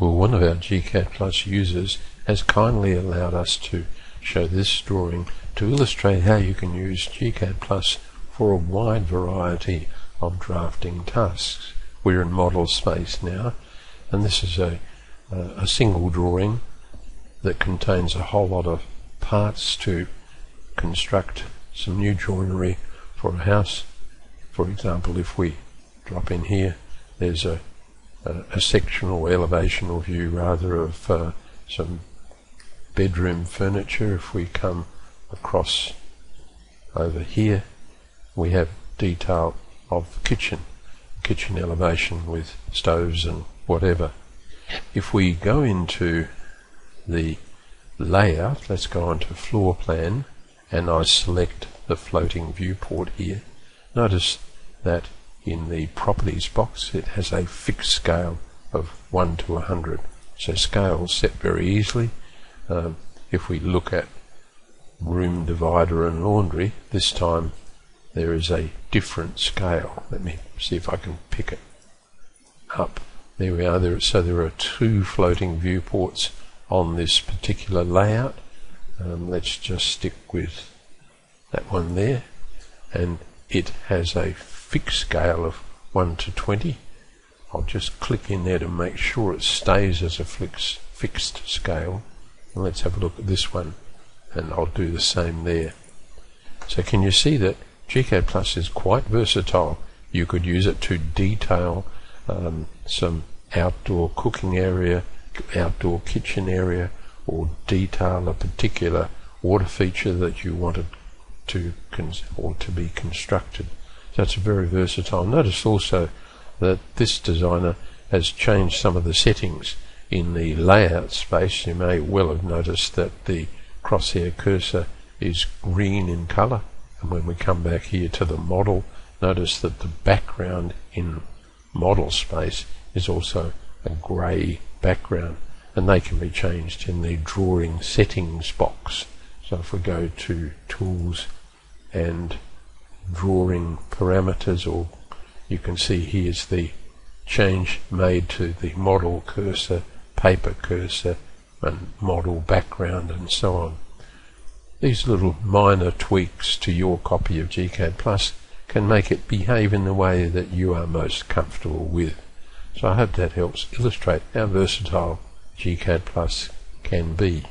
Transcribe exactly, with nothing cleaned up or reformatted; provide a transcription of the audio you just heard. Well, one of our gCADPlus users has kindly allowed us to show this drawing to illustrate how you can use gCADPlus for a wide variety of drafting tasks. We're in model space now, and this is a, uh, a single drawing that contains a whole lot of parts to construct some new joinery for a house. For example, if we drop in here, there's a, a, a sectional elevational view rather of uh, some bedroom furniture. If we come across over here, we have detail of the kitchen, kitchen elevation with stoves and whatever. If we go into the layout, let's go on to floor plan, and I select the floating viewport here. Notice that in the properties box it has a fixed scale of one to one hundred, so scale is set very easily. Um, if we look at room divider and laundry, this time there is a different scale. Let me see if I can pick it up. There we are. There, so there are two floating viewports on this particular layout. Um, let's just stick with that one there, and it has a fixed scale of one to twenty. I'll just click in there to make sure it stays as a fix, fixed scale. And let's have a look at this one, and I'll do the same there. So can you see that gCADPlus is quite versatile? You could use it to detail um, some outdoor cooking area, outdoor kitchen area, or detail a particular water feature that you wanted to cons or to be constructed. So it's very versatile. Notice also that this designer has changed some of the settings in the layout space. You may well have noticed that the crosshair cursor is green in color, and when we come back here to the model, notice that the background in model space is also a grey background, and they can be changed in the drawing settings box. So if we go to tools and drawing parameters, or you can see here's the change made to the model cursor, paper cursor, and model background, and so on. These little minor tweaks to your copy of gCADPlus can make it behave in the way that you are most comfortable with. So I hope that helps illustrate how versatile gCADPlus can be.